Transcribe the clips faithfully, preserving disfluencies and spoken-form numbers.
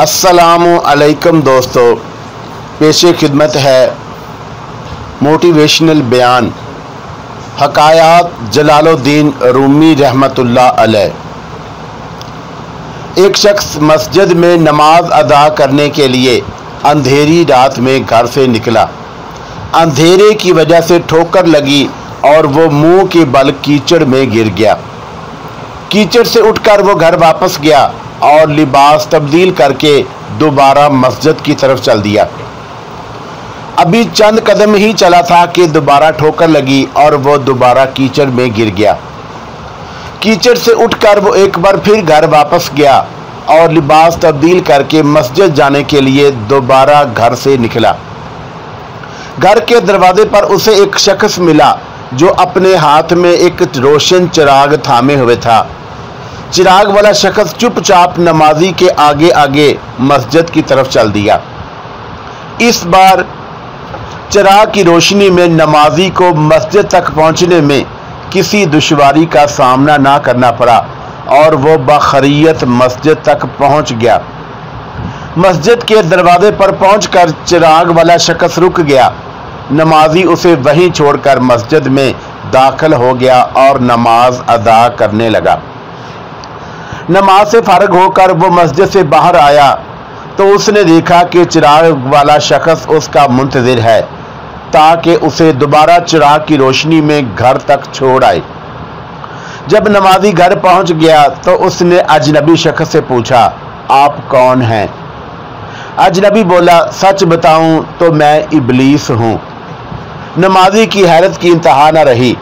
अस्सलामु अलैकुम दोस्तों, पेशे खिदमत है मोटिवेशनल बयान हकायात जलालुद्दीन रूमी रहमतुल्लाह अलैह। एक शख्स मस्जिद में नमाज अदा करने के लिए अंधेरी रात में घर से निकला। अंधेरे की वजह से ठोकर लगी और वो मुंह के बल कीचड़ में गिर गया। कीचड़ से उठकर वो घर वापस गया और लिबास तब्दील करके दोबारा मस्जिद की तरफ चल दिया। अभी चंद कदम ही चला था कि दोबारा ठोकर लगी और वो दोबारा कीचड़ में गिर गया। कीचड़ से उठकर वो एक बार फिर घर वापस गया और लिबास तब्दील करके मस्जिद जाने के लिए दोबारा घर से निकला। घर के दरवाजे पर उसे एक शख्स मिला जो अपने हाथ में एक रोशन चिराग थामे हुए था। चिराग वाला शख्स चुपचाप नमाजी के आगे आगे मस्जिद की तरफ चल दिया। इस बार चिराग की रोशनी में नमाजी को मस्जिद तक पहुंचने में किसी दुश्वारी का सामना ना करना पड़ा और वो बखैरियत मस्जिद तक पहुंच गया। मस्जिद के दरवाजे पर पहुंचकर चिराग वाला शख्स रुक गया। नमाजी उसे वहीं छोड़कर मस्जिद में दाखिल हो गया और नमाज अदा करने लगा। नमाज से फारग होकर वो मस्जिद से बाहर आया तो उसने देखा कि चिराग वाला शख्स उसका मुंतज़िर है ताकि उसे दोबारा चिराग की रोशनी में घर तक छोड़ आए। जब नमाजी घर पहुंच गया तो उसने अजनबी शख्स से पूछा, आप कौन हैं? अजनबी बोला, सच बताऊं तो मैं इबलीस हूं। नमाजी की हैरत की इंतहा न रही।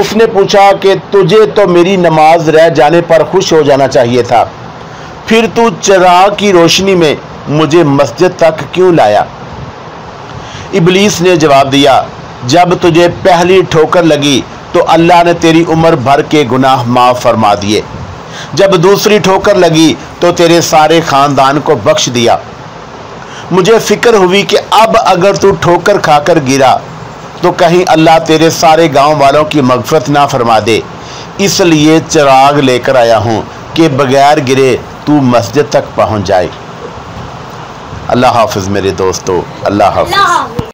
उसने पूछा कि तुझे तो मेरी नमाज रह जाने पर खुश हो जाना चाहिए था, फिर तू चिराग की रोशनी में मुझे मस्जिद तक क्यों लाया? इबलीस ने जवाब दिया, जब तुझे पहली ठोकर लगी तो अल्लाह ने तेरी उम्र भर के गुनाह माफ़ फरमा दिए। जब दूसरी ठोकर लगी तो तेरे सारे ख़ानदान को बख्श दिया। मुझे फ़िक्र हुई कि अब अगर तू ठोकर खाकर गिरा तो कहीं अल्लाह तेरे सारे गांव वालों की मगफरत ना फरमा दे, इसलिए चिराग लेकर आया हूँ कि बगैर गिरे तू मस्जिद तक पहुँच जाए। अल्लाह हाफ़िज़ मेरे दोस्तों, अल्लाह हाफ़िज़।